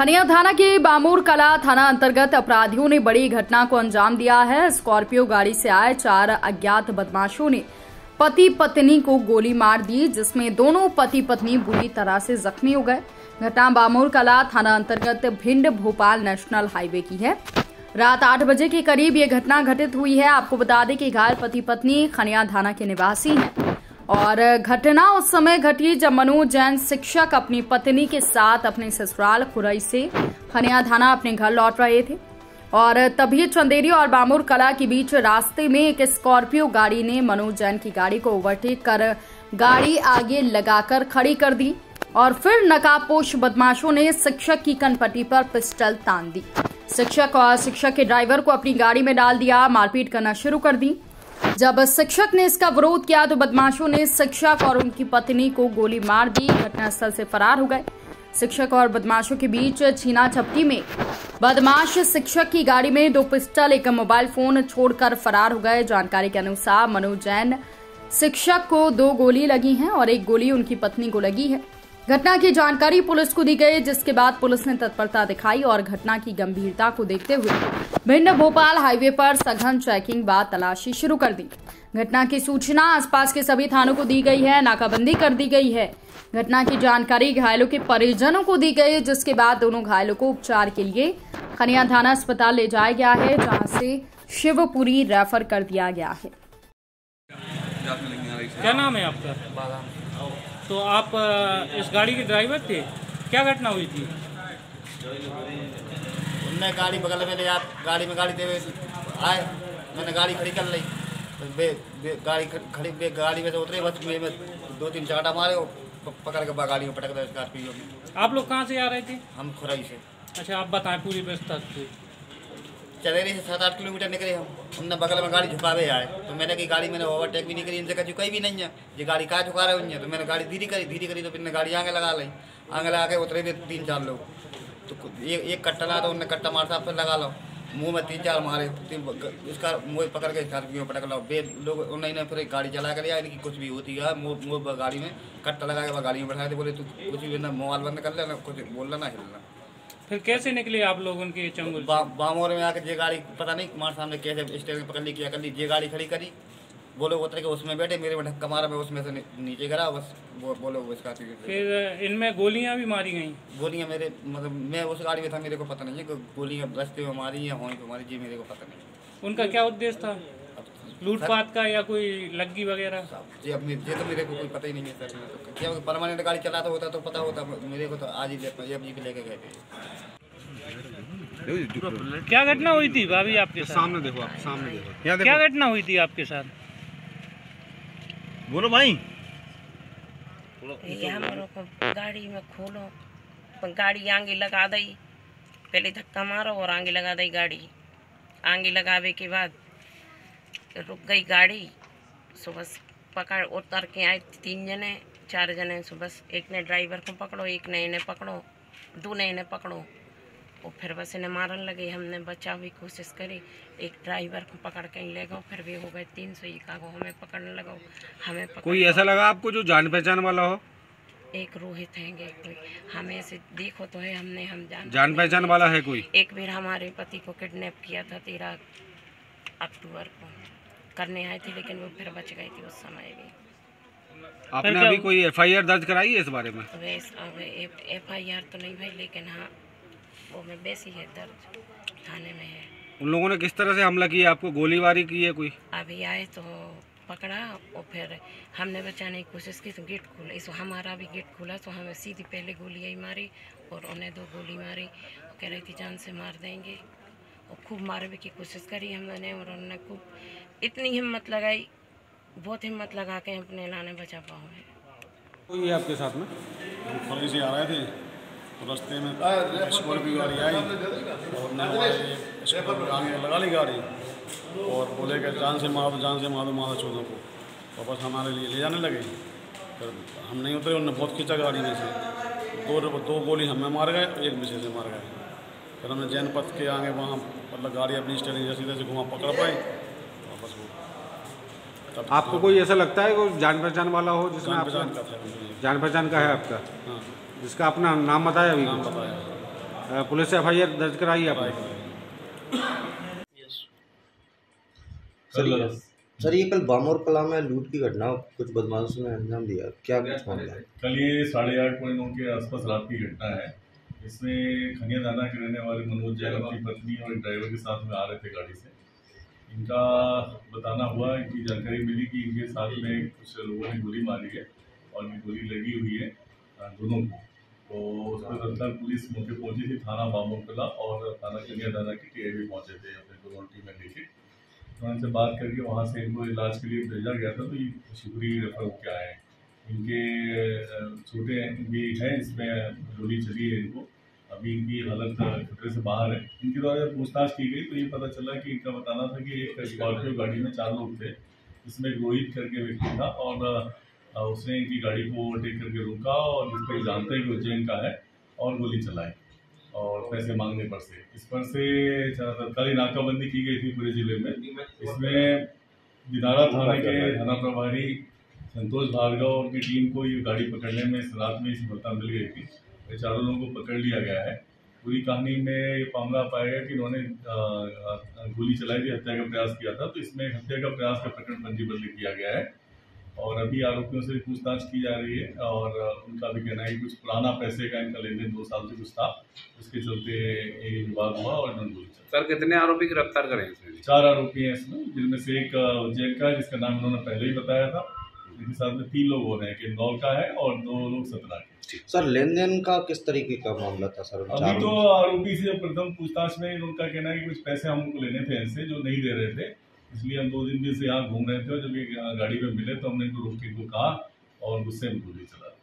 खनिया थाना के बामूरकला थाना अंतर्गत अपराधियों ने बड़ी घटना को अंजाम दिया है। स्कॉर्पियो गाड़ी से आए चार अज्ञात बदमाशों ने पति पत्नी को गोली मार दी, जिसमें दोनों पति पत्नी बुरी तरह से जख्मी हो गए। घटना बामूरकला थाना अंतर्गत भिंड भोपाल नेशनल हाईवे की है। रात 8 बजे के करीब ये घटना घटित हुई है। आपको बता दें कि घायल पति पत्नी खनिया थाना के निवासी हैं और घटना उस समय घटी जब मनोज जैन शिक्षक अपनी पत्नी के साथ अपने ससुराल खुरई से खनिया थाना अपने घर लौट रहे थे और तभी चंदेरी और बामूरकला के बीच रास्ते में एक स्कॉर्पियो गाड़ी ने मनोज जैन की गाड़ी को ओवरटेक कर गाड़ी आगे लगाकर खड़ी कर दी और फिर नकाबपोश बदमाशों ने शिक्षक की कनपट्टी पर पिस्टल तान दी। शिक्षक और शिक्षक के ड्राइवर को अपनी गाड़ी में डाल दिया, मारपीट करना शुरू कर दी। जब शिक्षक ने इसका विरोध किया तो बदमाशों ने शिक्षक और उनकी पत्नी को गोली मार दी, घटनास्थल से फरार हो गए। शिक्षक और बदमाशों के बीच छीना-झपटी में बदमाश शिक्षक की गाड़ी में 2 पिस्टल 1 मोबाइल फोन छोड़कर फरार हो गए। जानकारी के अनुसार मनोज जैन शिक्षक को 2 गोली लगी है और 1 गोली उनकी पत्नी को लगी है। घटना की जानकारी पुलिस को दी गई, जिसके बाद पुलिस ने तत्परता दिखाई और घटना की गंभीरता को देखते हुए भिंड भोपाल हाईवे पर सघन चेकिंग व तलाशी शुरू कर दी। घटना की सूचना आसपास के सभी थानों को दी गई है, नाकाबंदी कर दी गई है। घटना की जानकारी घायलों के परिजनों को दी गई, जिसके बाद दोनों घायलों को उपचार के लिए खनिया थाना अस्पताल ले जाया गया है, जहाँ से शिवपुरी रेफर कर दिया गया है। क्या नाम है आपका? तो आप इस गाड़ी के ड्राइवर थे, क्या घटना हुई थी? उनने गाड़ी बगल में ले, आप गाड़ी दे आए, मैंने गाड़ी खड़ी कर ली, गाड़ी में से उतरे, बस में 2-3 चाटा मारे हो, पकड़ के गाड़ी में पटक दिया स्कॉर्पियो में। आप लोग कहाँ से आ रहे थे? हम खुरई से। अच्छा, आप बताएं पूरी व्यवस्था। चंदेरी से 7-8 किलोमीटर निकले हम, हमने बगल में गाड़ी झुकावे आए तो मैंने कही गाड़ी मैंने ओवरटेक भी नहीं करी, इनसे कहा झुकाई भी नहीं है, ये गाड़ी कहाँ झुका रहे हैं, तो मैंने गाड़ी धीरे करी तो फिर ने गाड़ी आगे लगा ली, आगे लगा के उतरे भी 3-4 लोग, तो एक कट्टा ला तो उनने कट्टा मारता, फिर लगा लो मुँह में 3-4 मारे, उसका मुँह पकड़ के स्कॉर्पियो में पटक लाओ, लोग उन्होंने फिर गाड़ी चला कर लिया, इनकी कुछ भी होती है मुँह गाड़ी में कट्टा लगा के गाड़ी में बैठा दे, बोले तू कुछ भी ना मोबाइल बंद कर लेना, कुछ बोलना ना हिलना। फिर कैसे निकले आप लोग उनके चंगुल? बामोर में आकर जे गाड़ी पता नहीं तुम्हारे सामने कैसे स्टेयरिंग पकड़ ली, क्या कर ली, जे गाड़ी खड़ी करी, वो लोग उतर के उसमें बैठे, मेरे में धक्का मारा, मैं उसमें से नीचे गिरा, बस वो लोग उसका। फिर इनमें गोलियां भी मारी गई? गोलियां मेरे मतलब मैं उस गाड़ी में था, मेरे को पता नहीं है, गोलियाँ रस्ते में मारी या हॉर्न पे मारी, जी मेरे को पता नहीं। उनका क्या उद्देश्य था, लूटपाट का या कोई लग्गी वगैरह? जी अब ये तो मेरे को कोई पता ही नहीं है सर, क्या परमानेंट गाड़ी चलाता होता तो पता होता, मेरे को तो आज ही लेके गए थे। क्या घटना हुई थी भाभी आपके साथ? सामने देखो आप, सामने देखो क्या घटना हुई थी आपके साथ, बोलो भाई। गाड़ी में खोलो, गाड़ी आगे लगा दी, पहले धक्का मारो और आगे लगा दी गाड़ी, आगे लगावे के बाद रुक गई गाड़ी, सुबह पकड़ उतर के आए 3 जने 4 जने, सुबह एक ने ड्राइवर को पकड़ो, एक ने इन्हें पकड़ो, 2 ने इन्हें पकड़ो, और फिर बस इन्हें मारने लगे, हमने बचाव की कोशिश करी, एक ड्राइवर को पकड़ के ले गए, फिर भी हो गए 300, एक आगो हमें पकड़ने लगा, हमें पकड़ कोई ऐसा लगा आपको जो जान पहचान वाला हो? एक रोहित हैंगे कोई, हमें ऐसे देखो तो है, हमने हम जान पहचान वाला है कोई। एक बार हमारे पति को किडनेप किया था 13 अक्टूबर को, करने आए थे लेकिन वो फिर बच गई थी उस समय भी। आपने अभी कोई एफआईआर दर्ज कराई है इस बारे में? एफआईआर तो नहीं भाई, लेकिन हाँ वो में बेसी है दर्ज थाने में है। उन लोगों ने किस तरह से हमला किया, आपको गोलीबारी की है कोई? अभी आए तो पकड़ा और फिर हमने बचाने की कोशिश की तो गेट खोला, इस हमारा भी गेट खोला तो हमें सीधी पहले गोली आई मारी और उन्हें 2 गोली मारी, कह रही थी जान से मार देंगे, और खूब मारने की कोशिश करी हमने और उन्होंने खूब इतनी हिम्मत लगाई, बहुत हिम्मत लगा के अपने लाने बचा पाओ है। कोई आपके साथ में? हम खुरई से आ रहे थे तो रास्ते में स्कॉर्पियो गाड़ी आई और हमने लगा ली गाड़ी और बोले कि जान से मारो चोरों को, वापस हमारे लिए ले जाने लगे, फिर हम नहीं उतरे, उन्होंने बहुत खींचा गाड़ी में से, 2 गोली हमें मार गए, 1 मिसेज से मार गए, फिर हमने जैन पथ के आगे वहाँ मतलब गाड़ी अपनी स्टेयरिंग जैसे घुमा पकड़ पाए वापस वो। तब आपको कोई ऐसा लगता है कोई जान पहचान वाला हो जिसमें जान पहचान का है आपका? हाँ। जिसका अपना नाम बताया अभी? नाम बताया। पुलिस एफआईआर दर्ज कराई आपने? सर ये कल बामोरकलां में लूट की घटना कुछ बदमाशों ने अंजाम दिया, क्या कुछ मामला? कल ये 8:30 के आसपास रात की घटना है। इसमें खनियाधाना के रहने वाले मनोज जैन अपनी पत्नी और एक ड्राइवर के साथ में आ रहे थे गाड़ी से। इनका बताना हुआ, इनकी जानकारी मिली कि इनके साथ में कुछ लोगों ने गोली मारी है और इनकी गोली लगी हुई है दोनों को। तो उस पर तत्काल पुलिस मौके पहुंची थी, थाना बामोरकलां और थाना खनियाधाना के टीआई भी पहुंचे थे अपने दोनों टीमें लेके। तो उनसे बात करके वहाँ से इनको इलाज के लिए भेजा गया था, तो ये शिवपुरी रेफर होकर आए। इनके छोटे भी हैं, इसमें गोली चली है इनको, अभी इनकी हालत खतरे से बाहर है। इनके द्वारा पूछताछ की गई तो ये पता चला कि इनका बताना था कि एक स्कॉर्पियो गाड़ी में 4 लोग थे, इसमें रोहित करके व्यक्ति था और उसने इनकी गाड़ी को ओवरटेक करके रोका और जिसको जानते हैं कि उज्जैन का है और गोली चलाई और पैसे मांगने पर से तत्कालीन नाकाबंदी की गई थी पूरे जिले में। इसमें दिनारा थाने के थाना प्रभारी संतोष भार्गव और की टीम को ये गाड़ी पकड़ने में इस रात में सफलता मिल गई थी। 4 लोगों को पकड़ लिया गया है। पूरी कहानी में ये मामला पाया गया कि इन्होंने गोली चलाई थी, हत्या का प्रयास किया था, तो इसमें हत्या का प्रयास का प्रकरण पंजीबद्ध किया गया है और अभी आरोपियों से पूछताछ की जा रही है। और उनका भी कहना है कि कुछ पुराना पैसे का इनका लेन देन 2 साल से कुछ था, उसके चलते ये विवाद हुआ और इन्होंने गोली चलाई। सर कितने आरोपी गिरफ्तार करें? 4 आरोपी हैं इसमें, जिनमें से एक उज्जैन का जिसका नाम इन्होंने पहले ही बताया था। इनके साथ में 3 लोग हो रहे हैं कि इंदौर का है और 2 लोग सतरा के। सर लेन देन का किस तरीके का मामला था सर? अभी तो आरोपी से प्रथम पूछताछ में उनका कहना है कि कुछ पैसे हमको लेने थे इनसे जो नहीं दे रहे थे, इसलिए हम 2 दिन से यहाँ घूम रहे थे और जब ये गाड़ी में मिले तो हमने इनको रोक के इनको कहा और गुस्से में गोली चला दी।